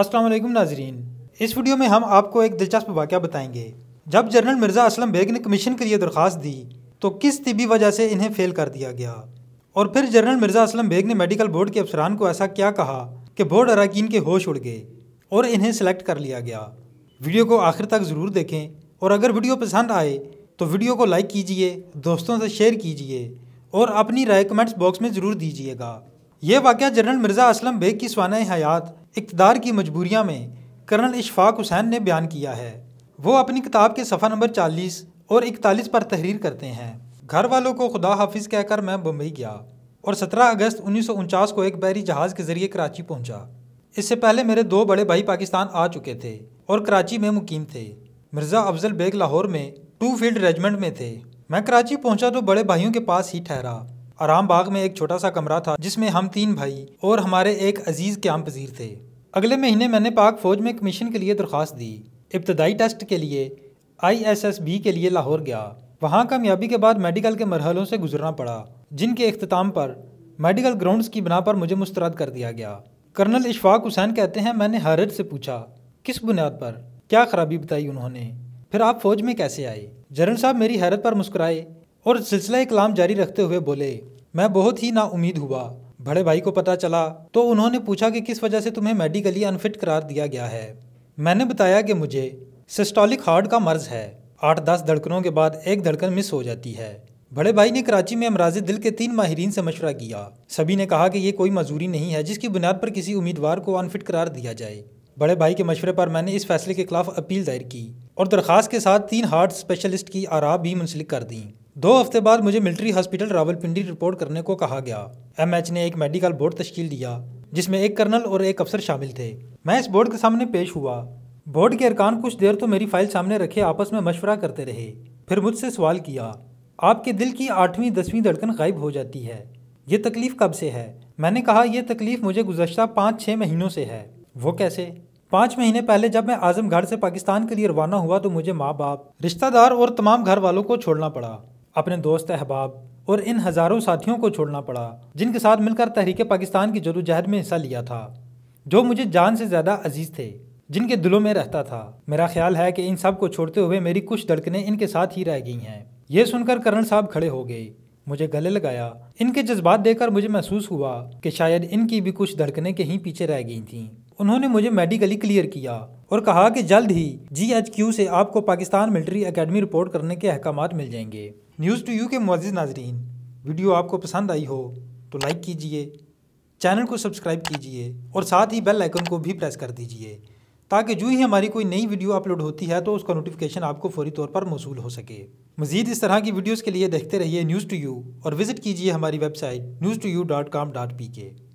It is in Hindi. अस्सलाम वालेकुम नाजरीन, इस वीडियो में हम आपको एक दिलचस्प वाक़या बताएंगे। जब जनरल मिर्ज़ा असलम बेग ने कमीशन के लिए दरख्वास्त दी तो किस तिबी वजह से इन्हें फ़ेल कर दिया गया, और फिर जनरल मिर्ज़ा असलम बेग ने मेडिकल बोर्ड के अफसरान को ऐसा क्या कहा कि बोर्ड अरकान के होश उड़ गए और इन्हें सेलेक्ट कर लिया गया। वीडियो को आखिर तक ज़रूर देखें, और अगर वीडियो पसंद आए तो वीडियो को लाइक कीजिए, दोस्तों से शेयर कीजिए और अपनी राय कमेंट्स बॉक्स में ज़रूर दीजिएगा। ये वाक़या जनरल मिर्ज़ा असलम बेग की स्वानाए हयात इक़्तिदार की मजबूरियाँ में कर्नल इशफाक हुसैन ने बयान किया है। वो अपनी किताब के सफ़ा नंबर 40 और 41 पर तहरीर करते हैं। घर वालों को खुदा हाफिज़ कहकर मैं बम्बई गया और 17 अगस्त 1949 को एक बहरी जहाज़ के ज़रिए कराची पहुँचा। इससे पहले मेरे दो बड़े भाई पाकिस्तान आ चुके थे और कराची में मुकीम थे। मिर्ज़ा अफजल बेग लाहौर में 2 फील्ड रेजिमेंट में थे। मैं कराची पहुँचा तो बड़े भाइयों के पास ही ठहरा। आराम बाग में एक छोटा सा कमरा था जिसमें हम 3 भाई और हमारे एक अजीज़ क़याम पज़ीर थे। अगले महीने मैंने पाक फ़ौज में कमीशन के लिए दरख्वास्त दी। इब्तदाई टेस्ट के लिए ISSB के लिए लाहौर गया। वहाँ कामयाबी के बाद मेडिकल के मरहलों से गुजरना पड़ा, जिनके अख्ताम पर मेडिकल ग्राउंड्स की बिना पर मुझे मुस्तरद कर दिया गया। कर्नल इशफाक हुसैन कहते हैं, मैंने हारिज से पूछा किस बुनियाद पर, क्या खराबी बताई उन्होंने, फिर आप फ़ौज में कैसे आए। जनरल साहब मेरी हैरत पर मुस्कुराए और सिलसिला कलाम जारी रखते हुए बोले, मैं बहुत ही नाउमीद हुआ। बड़े भाई को पता चला तो उन्होंने पूछा कि किस वजह से तुम्हें मेडिकली अनफिट करार दिया गया है। मैंने बताया कि मुझे सिस्टोलिक हार्ट का मर्ज़ है, 8-10 धड़कनों के बाद एक धड़कन मिस हो जाती है। बड़े भाई ने कराची में अमराज़े दिल के 3 माहिरीन से मशवरा किया। सभी ने कहा कि ये कोई मजबूरी नहीं है जिसकी बुनियाद पर किसी उम्मीदवार को अनफिट करार दिया जाए। बड़े भाई के मशवरे पर मैंने इस फैसले के खिलाफ अपील दायर की और दरख्वास्त के साथ 3 हार्ट स्पेशलिस्ट की आरा भी मुंसलिक कर दी। 2 हफ्ते बाद मुझे मिलिट्री हॉस्पिटल रावलपिंडी रिपोर्ट करने को कहा गया। MH ने एक मेडिकल बोर्ड तश्कील दिया जिसमें एक कर्नल और एक अफसर शामिल थे। मैं इस बोर्ड के सामने पेश हुआ। बोर्ड के अरकान कुछ देर तो मेरी फाइल सामने रखे आपस में मशवरा करते रहे। फिर मुझसे सवाल किया, आपके दिल की 8वीं 10वीं धड़कन गायब हो जाती है, ये तकलीफ़ कब से है। मैंने कहा, यह तकलीफ़ मुझे गुज़श्ता 5-6 महीनों से है। वो कैसे। 5 महीने पहले जब मैं आजमगढ़ से पाकिस्तान के लिए रवाना हुआ तो मुझे माँ बाप, रिश्तेदार और तमाम घर वालों को छोड़ना पड़ा, अपने दोस्त अहबाब और इन हज़ारों साथियों को छोड़ना पड़ा जिनके साथ मिलकर तहरीक पाकिस्तान की जदोजहद में हिस्सा लिया था, जो मुझे जान से ज़्यादा अजीज़ थे, जिनके दिलों में रहता था। मेरा ख्याल है कि इन सब को छोड़ते हुए मेरी कुछ धड़कनें इनके साथ ही रह गई हैं। यह सुनकर कर्नल साहब खड़े हो गए, मुझे गले लगाया। इनके जज्बात देखकर मुझे महसूस हुआ कि शायद इनकी भी कुछ धड़कनें कहीं पीछे रह गई थीं। उन्होंने मुझे मेडिकली क्लियर किया और कहा कि जल्द ही GHQ से आपको पाकिस्तान मिलिट्री एकेडमी रिपोर्ट करने के अहकाम मिल जाएंगे। News2u के मुअज़्ज़िज़ नाज़रीन, वीडियो आपको पसंद आई हो तो लाइक कीजिए, चैनल को सब्सक्राइब कीजिए और साथ ही बेल आइकन को भी प्रेस कर दीजिए ताकि जो ही हमारी कोई नई वीडियो अपलोड होती है तो उसका नोटिफिकेशन आपको फौरी तौर पर मौसूल हो सके। मज़ीद इस तरह की वीडियोज़ के लिए देखते रहिए News2u और विज़िट कीजिए हमारी वेबसाइट news2u.com.pk।